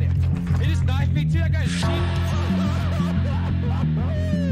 secundaria. He just knifed me too, that guy's cheap.